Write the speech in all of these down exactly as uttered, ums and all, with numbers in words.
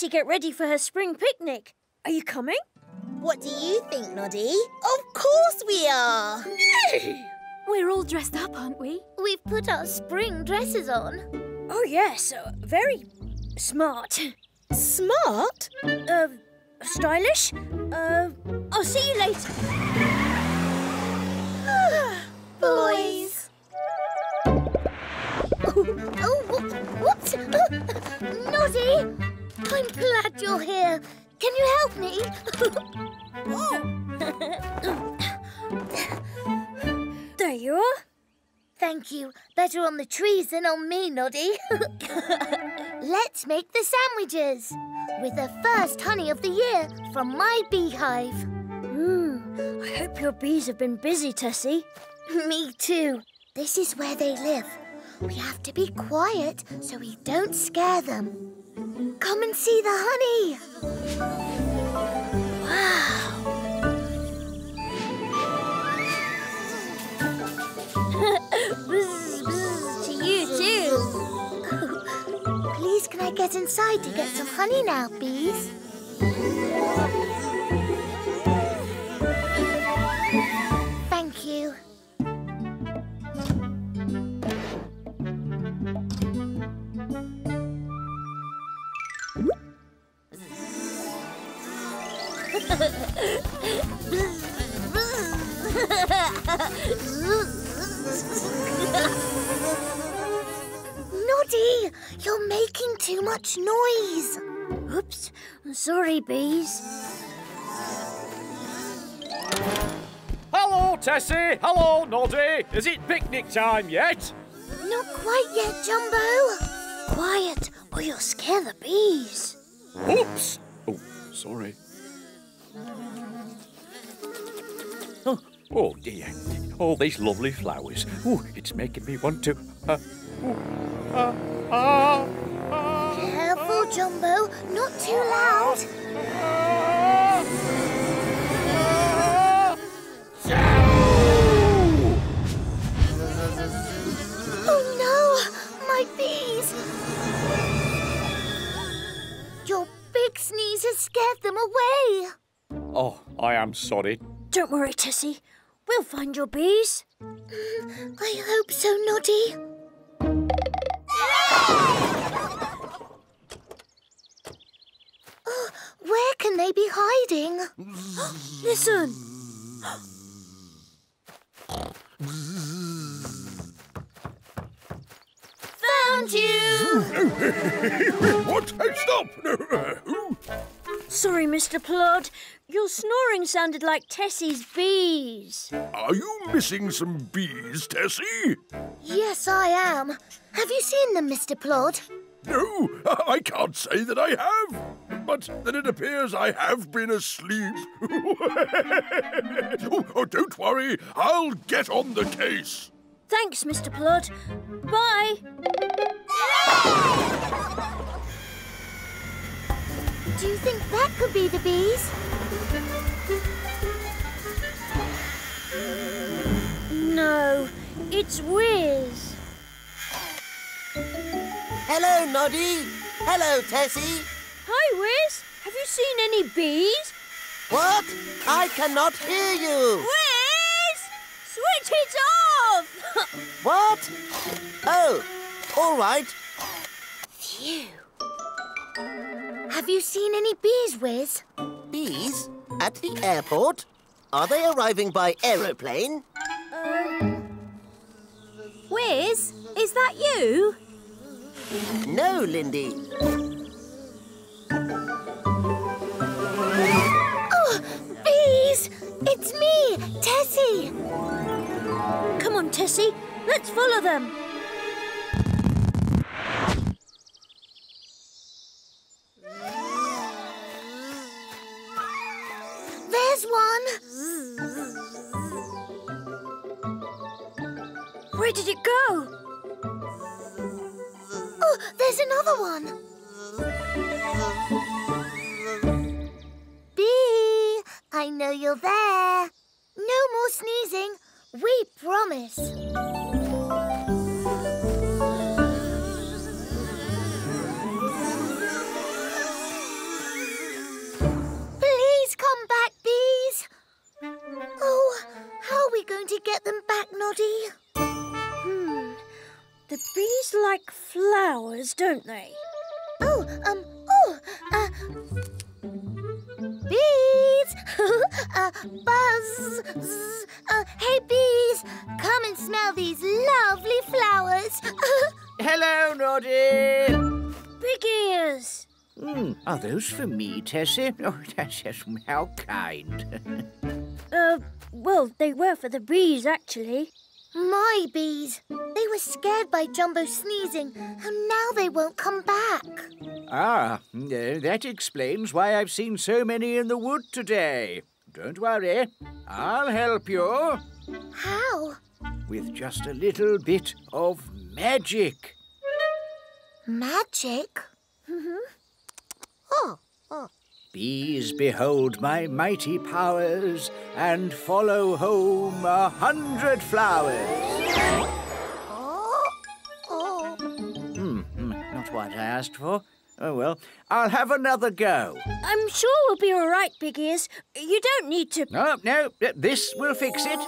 Tessie get ready for her spring picnic. Are you coming? What do you think, Noddy? Of course we are! We're all dressed up, aren't we? We've put our spring dresses on. Oh, yes. Uh, very smart. Smart? Uh, stylish? Uh, I'll see you later. Boys. Oh, what? what? Noddy, I'm glad you're here. Can you help me? Oh. There you are. Thank you. Better on the trees than on me, Noddy. Let's make the sandwiches with the first honey of the year from my beehive. Mm, I hope your bees have been busy, Tessie. Me too. This is where they live. We have to be quiet so we don't scare them. Come and see the honey. Wow. Bzz, bzz, to you too. Oh, please, can I get inside to get some honey now, bees? Thank you. Noddy, you're making too much noise. Oops, I'm sorry, bees. Hello, Tessie. Hello, Noddy. Is it picnic time yet? Not quite yet, Jumbo. Quiet, or you'll scare the bees. Oops. Oh, sorry. Oh, oh dear, all these lovely flowers. Oh, it's making me want to... Uh, oh, uh, uh, uh, Careful, Jumbo, not too loud. Uh, uh, uh, oh no, my bees! Your big sneeze has scared them away. Oh, I am sorry. Don't worry, Tessie. We'll find your bees. Mm, I hope so, Noddy. Oh, where can they be hiding? Listen. Found you! What? Hey, stop! Sorry, Mister Plod. Your snoring sounded like Tessie's bees. Are you missing some bees, Tessie? Yes, I am. Have you seen them, Mister Plod? No, I can't say that I have. But then it appears I have been asleep. oh, oh, don't worry. I'll get on the case. Thanks, Mister Plod. Bye. Do you think that could be the bees? No, it's Whiz. Hello, Noddy. Hello, Tessie. Hi, Whiz. Have you seen any bees? What? I cannot hear you. Whiz! Switch it off! What? Oh, all right. Phew. Have you seen any bees, Whiz? Bees? At the airport? Are they arriving by aeroplane? Um... Whiz, is that you? No, Lindy. Oh, bees! It's me, Tessie. Come on, Tessie. Let's follow them. There's one. Where did it go? Oh, there's another one. Bee, I know you're there. No more sneezing, we promise. Noddy? Hmm, the bees like flowers, don't they? Oh, um, oh, uh, bees! uh, buzz! Zzz, uh, hey, bees, come and smell these lovely flowers. Hello, Noddy! Big Ears! Mm, are those for me, Tessie? Oh, that's just how kind. uh, well, they were for the bees, actually. My bees! They were scared by Jumbo sneezing, and now they won't come back. Ah, uh, that explains why I've seen so many in the wood today. Don't worry, I'll help you. How? With just a little bit of magic. Magic? Mm-hmm. Oh, oh. Bees, behold my mighty powers and follow home a hundred flowers. Oh, oh. Hmm, not what I asked for. Oh, well, I'll have another go. I'm sure we'll be all right, Big Ears. You don't need to... No, no, this will fix it.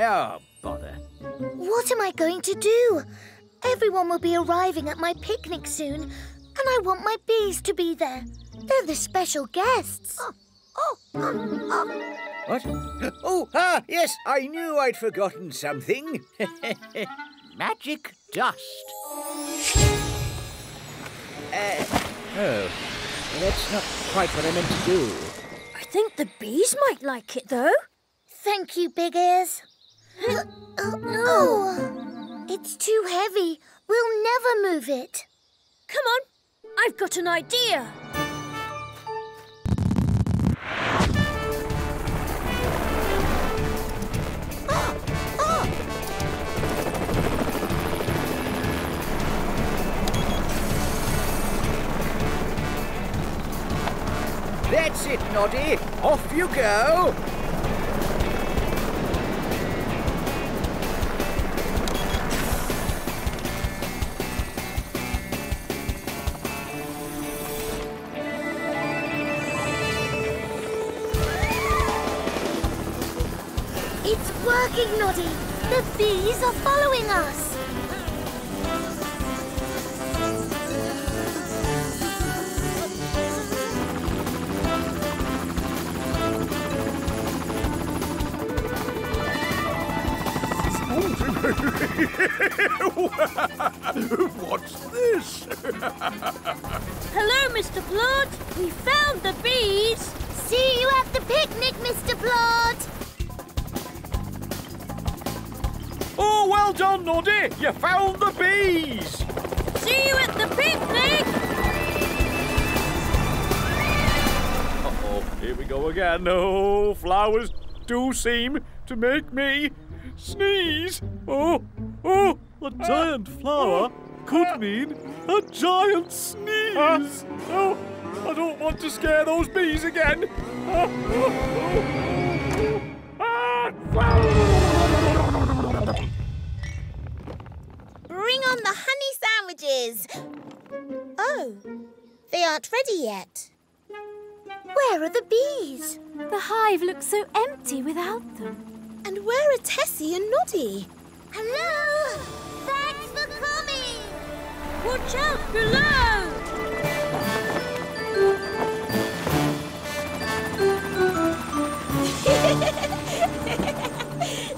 Oh, bother. What am I going to do? Everyone will be arriving at my picnic soon, and I want my bees to be there. They're the special guests. Oh, oh, um, um. What? Oh, ah, yes, I knew I'd forgotten something. Magic dust. Uh, oh, that's not quite what I meant to do. I think the bees might like it, though. Thank you, Big Ears. uh, oh, oh. It's too heavy. We'll never move it. Come on. I've got an idea. Oh! Oh! That's it, Noddy. Off you go. Working, Noddy. The bees are following us. What's this? Hello, Mister Plod. We found the bees. See you at the picnic, Mister Plod. Oh, well done, Noddy! You found the bees! See you at the picnic! Uh-oh, here we go again. Oh, flowers do seem to make me sneeze. Oh, oh, a giant uh, flower uh, could uh, mean a giant sneeze. Uh, oh, I don't want to scare those bees again. Uh, oh, oh, oh. Ah, flowers! Bring on the honey sandwiches! Oh, they aren't ready yet. Where are the bees? The hive looks so empty without them. And where are Tessie and Noddy? Hello! Thanks for coming! Watch out below!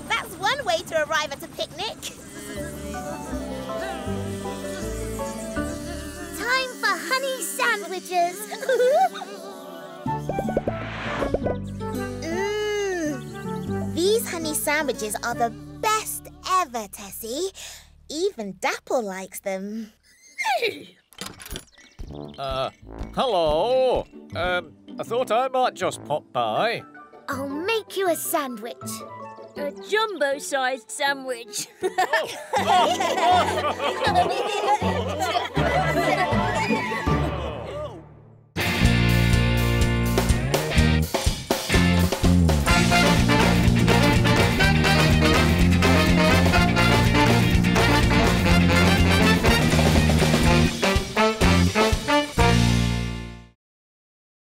That's one way to arrive at a picnic. Time for honey sandwiches. Mmm. These honey sandwiches are the best ever, Tessie. Even Dapple likes them. Hey! Uh, hello. Um, I thought I might just pop by. I'll make you a sandwich. A jumbo-sized sandwich. Oh. Oh.